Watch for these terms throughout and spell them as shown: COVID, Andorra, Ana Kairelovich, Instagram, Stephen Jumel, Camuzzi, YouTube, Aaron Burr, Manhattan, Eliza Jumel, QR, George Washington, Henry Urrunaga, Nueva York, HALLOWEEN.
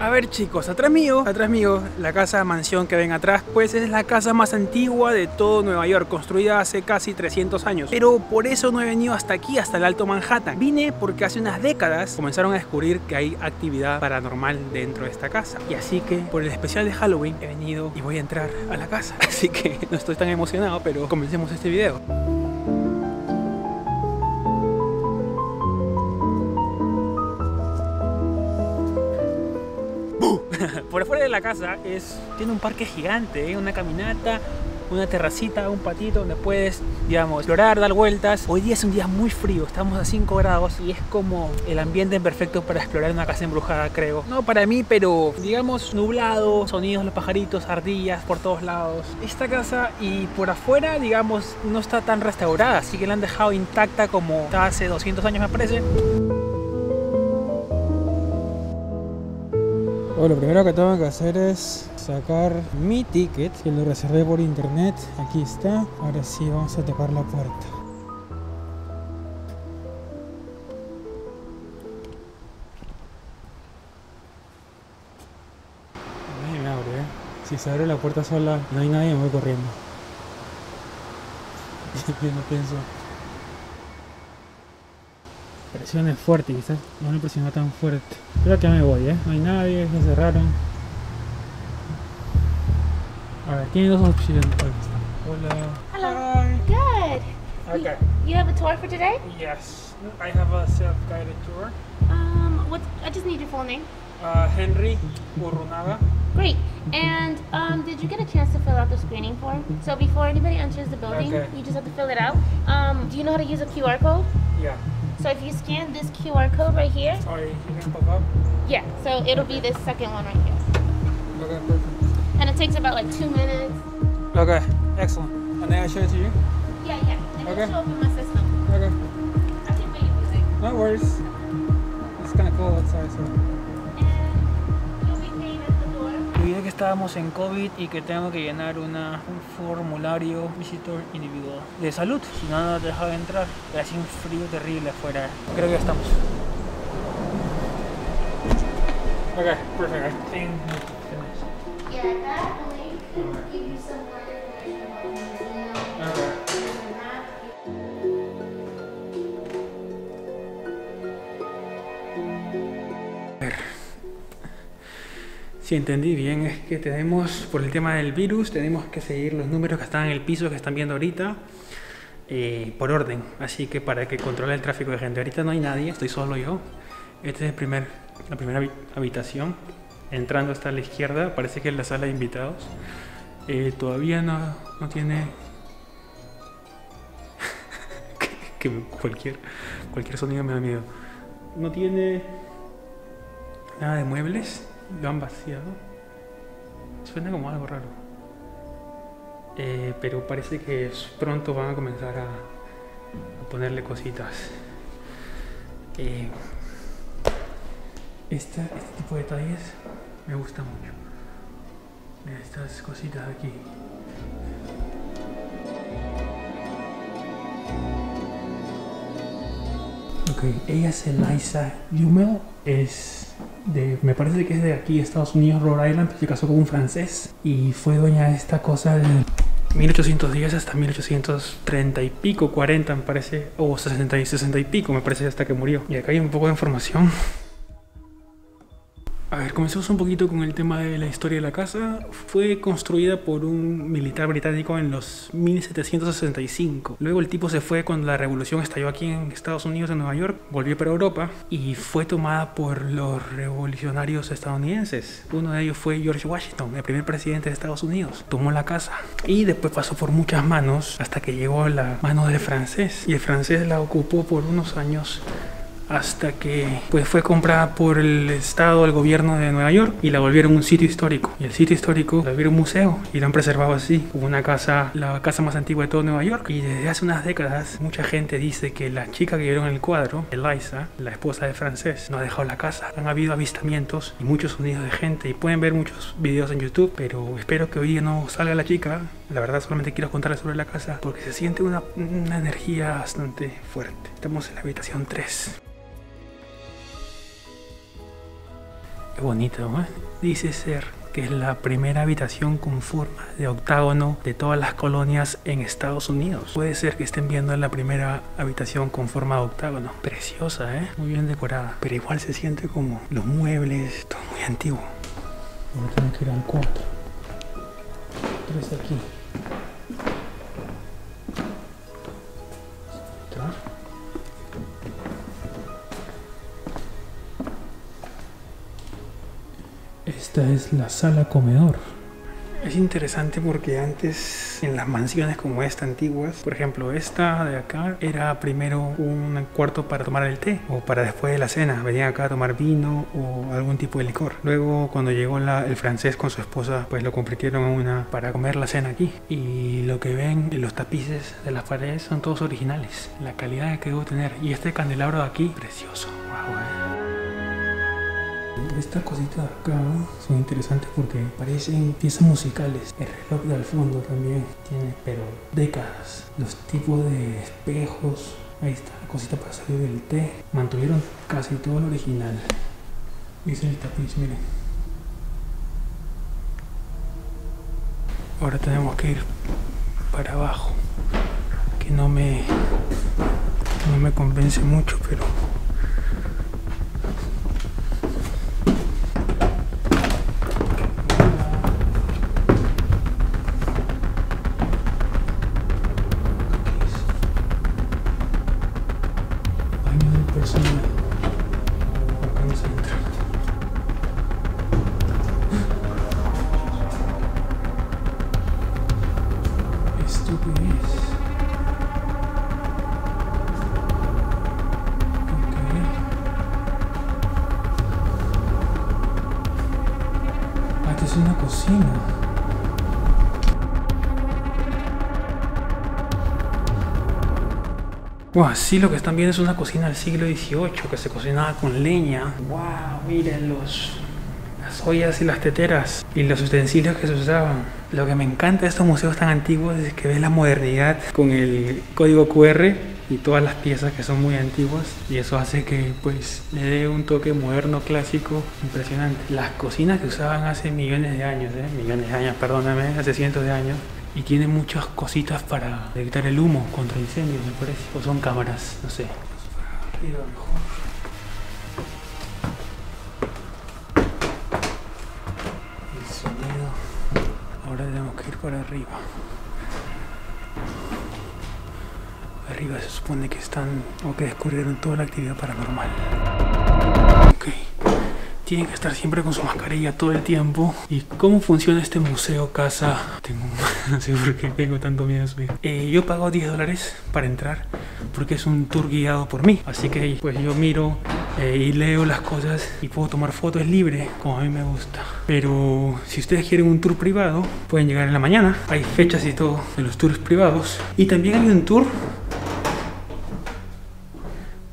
A ver chicos, atrás mío, la casa mansión que ven atrás, pues es la casa más antigua de todo Nueva York, construida hace casi 300 años. Pero por eso no he venido hasta aquí, hasta el Alto Manhattan. Vine porque hace unas décadas comenzaron a descubrir que hay actividad paranormal dentro de esta casa. Y así que por el especial de Halloween he venido y voy a entrar a la casa. Así que no estoy tan emocionado, pero comencemos este video. Por afuera de la casa tiene un parque gigante, una caminata, una terracita, un patito donde puedes, digamos, explorar, dar vueltas. Hoy día es un día muy frío, estamos a 5 grados y es como el ambiente perfecto para explorar una casa embrujada, creo. No para mí, pero digamos nublado, sonidos de los pajaritos, ardillas por todos lados. Esta casa y por afuera, digamos, no está tan restaurada, así que la han dejado intacta como está hace 200 años me parece. Bueno, lo primero que tengo que hacer es sacar mi ticket, que lo reservé por internet. Aquí está. Ahora sí vamos a tocar la puerta. Nadie me abre, ¿eh? Si se abre la puerta sola, no hay nadie, me voy corriendo. No pienso. Presione fuerte, quizás no me presionó tan fuerte. Creo que ya me voy, ¿eh? No hay nadie, se cerraron. A ver, tiene dos opciones. Hola. Hello. Hi. Good. Okay. You have a tour for today? Yes, I have a self-guided tour. I just need your full name. Henry Urrunaga. Great. And did you get a chance to fill out the screening form? So before anybody enters the building, okay, you just have to fill it out. Do you know how to use a QR code? Yeah. So if you scan this QR code right here, sorry, you can pop up? Yeah, so it'll be this second one right here. Okay, perfect. And it takes about like 2 minutes. Okay, excellent. And then I show it to you? Yeah, yeah. Then okay. I'll show up in my system. Okay. I can make it music. No worries. It's kind of cool outside, so. Olvidé que estábamos en COVID y que tengo que llenar un formulario visitor individual de salud, si no, no te dejaba entrar. Pero hace un frío terrible afuera. Creo que ya estamos. Ok, perfecto. Si entendí bien, es que tenemos, por el tema del virus, tenemos que seguir los números que están en el piso, que están viendo ahorita, por orden. Así que para que controle el tráfico de gente. Ahorita no hay nadie, estoy solo yo. Esta es la primera habitación. Entrando hasta la izquierda, parece que es la sala de invitados. Todavía no tiene... que cualquier sonido me da miedo. No tiene nada de muebles. Lo han vaciado. Suena como algo raro. Pero parece que pronto van a comenzar a ponerle cositas. Este tipo de detalles me gusta mucho. Estas cositas aquí. Ok, ella es Eliza Jumel. Me parece que es de aquí, Estados Unidos, Rhode Island. Se casó con un francés y fue dueña de esta cosa de 1810 hasta 1830 y pico, 40 me parece, o 60 y pico me parece, hasta que murió. Y acá hay un poco de información. A ver, comencemos un poquito con el tema de la historia de la casa. Fue construida por un militar británico en los 1765. Luego el tipo se fue cuando la revolución estalló aquí en Estados Unidos, en Nueva York. Volvió para Europa y fue tomada por los revolucionarios estadounidenses. Uno de ellos fue George Washington, el primer presidente de Estados Unidos. Tomó la casa y después pasó por muchas manos hasta que llegó a la mano del francés. Y el francés la ocupó por unos años, hasta que pues fue comprada por el estado, el gobierno de Nueva York, y la volvieron un sitio histórico, y el sitio histórico la volvieron un museo y la han preservado así como una casa, la casa más antigua de todo Nueva York. Y desde hace unas décadas mucha gente dice que la chica que vieron en el cuadro, Eliza, la esposa del francés, no ha dejado la casa. Han habido avistamientos y muchos sonidos de gente, y pueden ver muchos videos en YouTube, pero espero que hoy día no salga la chica. La verdad solamente quiero contarles sobre la casa porque se siente una energía bastante fuerte. Estamos en la habitación 3. Qué bonito, ¿eh? Dice ser que es la primera habitación con forma de octágono de todas las colonias en Estados Unidos. Puede ser que estén viendo la primera habitación con forma de octágono. Preciosa, ¿eh? Muy bien decorada. Pero igual se siente como los muebles, todo muy antiguo. Ahora tengo que ir al cuarto. Tres aquí. Esta es la sala comedor. Es interesante porque antes en las mansiones como esta antiguas, por ejemplo esta de acá, era primero un cuarto para tomar el té o para después de la cena. Venían acá a tomar vino o algún tipo de licor. Luego cuando llegó el francés con su esposa, pues lo convirtieron en una para comer la cena aquí. Y lo que ven en los tapices de las paredes son todos originales. La calidad que debo tener. Y este candelabro de aquí, precioso. Wow. Estas cositas de acá son interesantes porque parecen piezas musicales. El reloj de al fondo también tiene, pero décadas. Los tipos de espejos. Ahí está la cosita para salir del té. Mantuvieron casi todo lo original. Dice el tapiz, miren. Ahora tenemos que ir para abajo. Que no me convence mucho, pero... Wow, sí, lo que están viendo es una cocina del siglo XVIII que se cocinaba con leña. Wow, miren las ollas y las teteras y los utensilios que se usaban. Lo que me encanta de estos museos tan antiguos es que ves la modernidad con el código QR y todas las piezas que son muy antiguas, y eso hace que pues le dé un toque moderno, clásico, impresionante. Las cocinas que usaban hace millones de años, hace cientos de años. Y tiene muchas cositas para detectar el humo contra incendios, me parece. O son cámaras, no sé. Arriba mejor. El sonido. Ahora tenemos que ir para arriba. Arriba se supone que están o que descubrieron toda la actividad paranormal. Ok. Tienen que estar siempre con su mascarilla todo el tiempo. ¿Y cómo funciona este museo casa? No sé por qué tengo tanto miedo de subir. Yo pago $10 para entrar porque es un tour guiado por mí. Así que pues yo miro y leo las cosas y puedo tomar fotos libre como a mí me gusta. Pero si ustedes quieren un tour privado, pueden llegar en la mañana. Hay fechas y todo de los tours privados. Y también hay un tour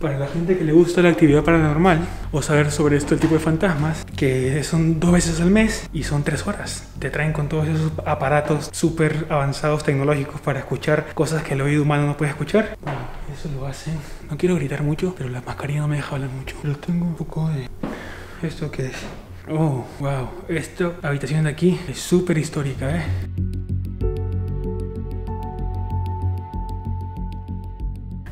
para la gente que le gusta la actividad paranormal o saber sobre esto, el tipo de fantasmas, que son 2 veces al mes y son 3 horas. Te traen con todos esos aparatos súper avanzados tecnológicos para escuchar cosas que el oído humano no puede escuchar. Bueno, eso lo hacen. No quiero gritar mucho, pero la mascarilla no me deja hablar mucho. Pero tengo un poco de... ¿Esto qué es? Oh, wow. Esta habitación de aquí es súper histórica, ¿eh?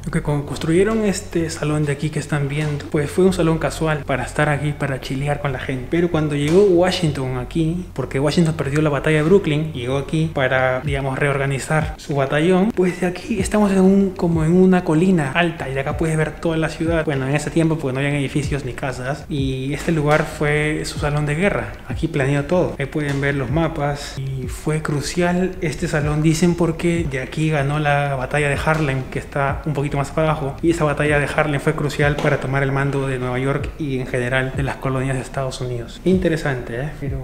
Que construyeron este salón de aquí que están viendo, pues fue un salón casual para estar aquí, para chilear con la gente. Pero cuando llegó Washington aquí, porque Washington perdió la batalla de Brooklyn, llegó aquí para, digamos, reorganizar su batallón. Pues de aquí estamos en como en una colina alta y de acá puedes ver toda la ciudad. Bueno, en ese tiempo pues no habían edificios ni casas y este lugar fue su salón de guerra. Aquí planeó todo. Ahí pueden ver los mapas y fue crucial este salón, dicen, porque de aquí ganó la batalla de Harlem, que está un poquito más para abajo, y esa batalla de Harlem fue crucial para tomar el mando de Nueva York y en general de las colonias de Estados Unidos. Interesante, ¿eh? Pero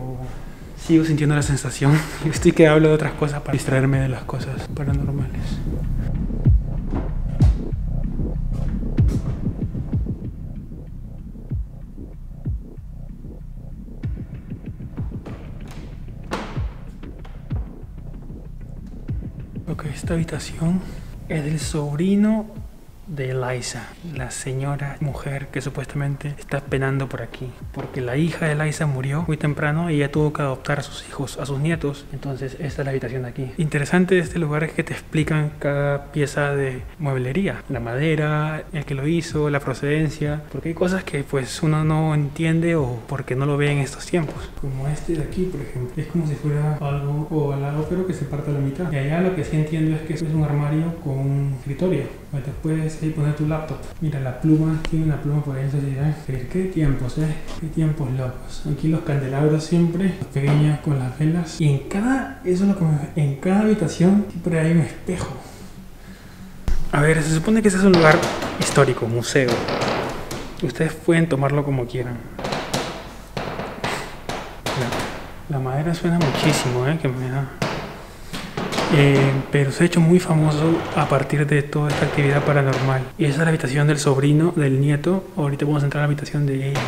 sigo sintiendo la sensación. Estoy que hablo de otras cosas para distraerme de las cosas paranormales. Ok, esta habitación es del sobrino de Eliza, la señora mujer que supuestamente está penando por aquí, porque la hija de Eliza murió muy temprano y ella tuvo que adoptar a sus hijos, a sus nietos. Entonces esta es la habitación de aquí. Interesante de este lugar es que te explican cada pieza de mueblería, la madera, el que lo hizo, la procedencia, porque hay cosas que pues uno no entiende o porque no lo ve en estos tiempos, como este de aquí por ejemplo, es como si fuera algo ovalado pero que se parte a la mitad, y allá lo que sí entiendo es que es un armario con un escritorio donde te puedes ahí poner tu laptop. Mira, la pluma, tiene una pluma por ahí, qué tiempos, qué tiempos locos. Aquí los candelabros siempre, los pequeños con las velas, y en cada, eso es lo que en cada habitación siempre hay un espejo. A ver, se supone que ese es un lugar histórico, museo. Ustedes pueden tomarlo como quieran. La madera suena muchísimo, que me da. Pero se ha hecho muy famoso a partir de toda esta actividad paranormal. Y esa es la habitación del sobrino, del nieto. Ahorita vamos a entrar a la habitación de ella.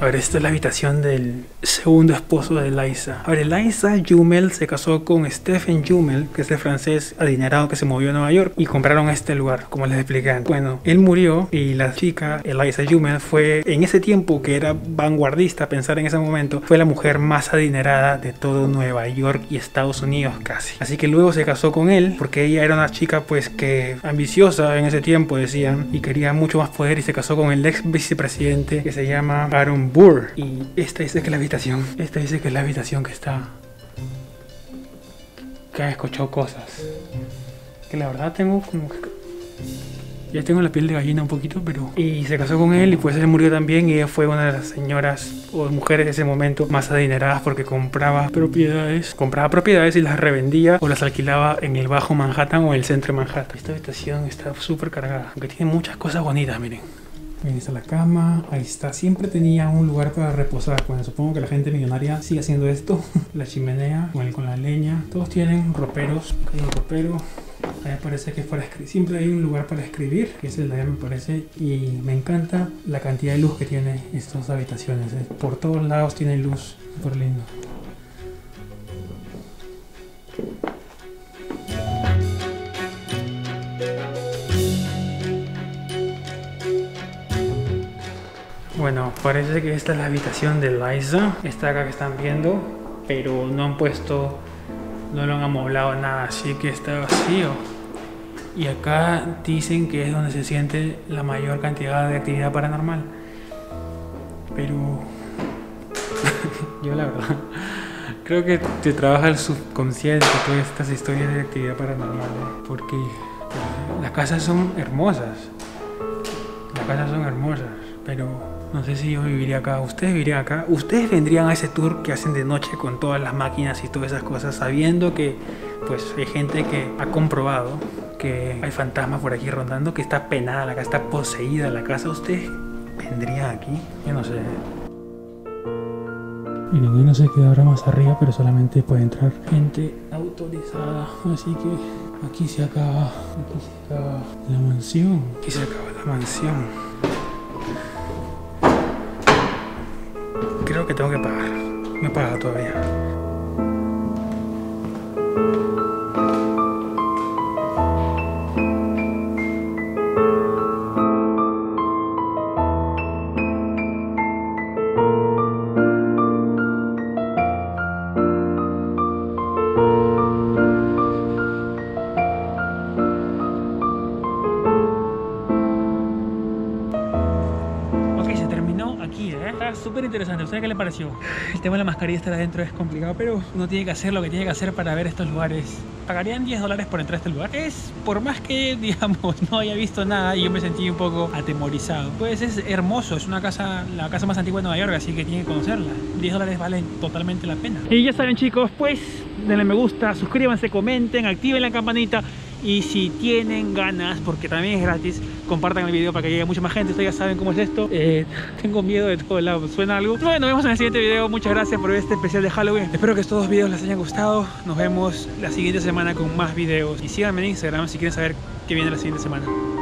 A ver, esta es la habitación del segundo esposo de Eliza. A ver, Eliza Jumel se casó con Stephen Jumel, que es el francés adinerado que se movió a Nueva York, y compraron este lugar, como les expliqué. Bueno, él murió y la chica, Eliza Jumel, fue, en ese tiempo que era vanguardista, pensar en ese momento, fue la mujer más adinerada de todo Nueva York y Estados Unidos casi. Así que luego se casó con él, porque ella era una chica pues que ambiciosa en ese tiempo, decían, y quería mucho más poder, y se casó con el ex vicepresidente que se llama Aaron Burr. Y esta dice que la habitación, esta dice que es la habitación que está, que escuchó cosas que la verdad tengo como que ya tengo la piel de gallina un poquito, pero... Y se casó con él y pues él murió también, y ella fue una de las señoras o mujeres de ese momento más adineradas, porque compraba propiedades y las revendía o las alquilaba en el bajo Manhattan o el centro de Manhattan. Esta habitación está súper cargada, aunque tiene muchas cosas bonitas, miren. Ahí está la cama, ahí está. Siempre tenía un lugar para reposar. Bueno, supongo que la gente millonaria sigue haciendo esto. La chimenea con la leña. Todos tienen roperos. Hay un ropero. Allá parece que es para escribir. Siempre hay un lugar para escribir, que es el de allá me parece. Y me encanta la cantidad de luz que tiene estas habitaciones, ¿eh? Por todos lados tiene luz. Súper lindo. Bueno, parece que esta es la habitación de Eliza, esta acá que están viendo, pero no han puesto, no lo han amoblado nada, así que está vacío. Y acá dicen que es donde se siente la mayor cantidad de actividad paranormal, pero yo la verdad creo que te trabaja el subconsciente todas estas historias de actividad paranormal, porque las casas son hermosas, pero... No sé si yo viviría acá. ¿Ustedes vivirían acá? ¿Ustedes vendrían a ese tour que hacen de noche con todas las máquinas y todas esas cosas, sabiendo que pues hay gente que ha comprobado que hay fantasmas por aquí rondando, que está penada la casa, está poseída la casa? ¿Ustedes vendrían aquí? Yo no sé. Miren, yo no sé qué habrá más arriba, pero solamente puede entrar gente autorizada. Así que aquí se acaba la mansión. Aquí se acaba la mansión. Creo que tengo que pagar, no he pagado todavía. Súper interesante. ¿A usted qué le pareció? El tema de la mascarilla estar adentro es complicado, pero uno tiene que hacer lo que tiene que hacer para ver estos lugares. ¿Pagarían $10 por entrar a este lugar? Es, por más que, digamos, no haya visto nada y yo me sentí un poco atemorizado. Pues es hermoso, es una casa, la casa más antigua de Nueva York, así que tiene que conocerla. $10 valen totalmente la pena. Y ya saben chicos, pues denle me gusta, suscríbanse, comenten, activen la campanita. y si tienen ganas, porque también es gratis, compartan el video para que llegue mucha más gente. Ustedes ya saben cómo es esto. Tengo miedo de todo lado, suena algo. Bueno, nos vemos en el siguiente video. Muchas gracias por este especial de Halloween. Espero que estos dos videos les hayan gustado. Nos vemos la siguiente semana con más videos. Y síganme en Instagram si quieren saber qué viene la siguiente semana.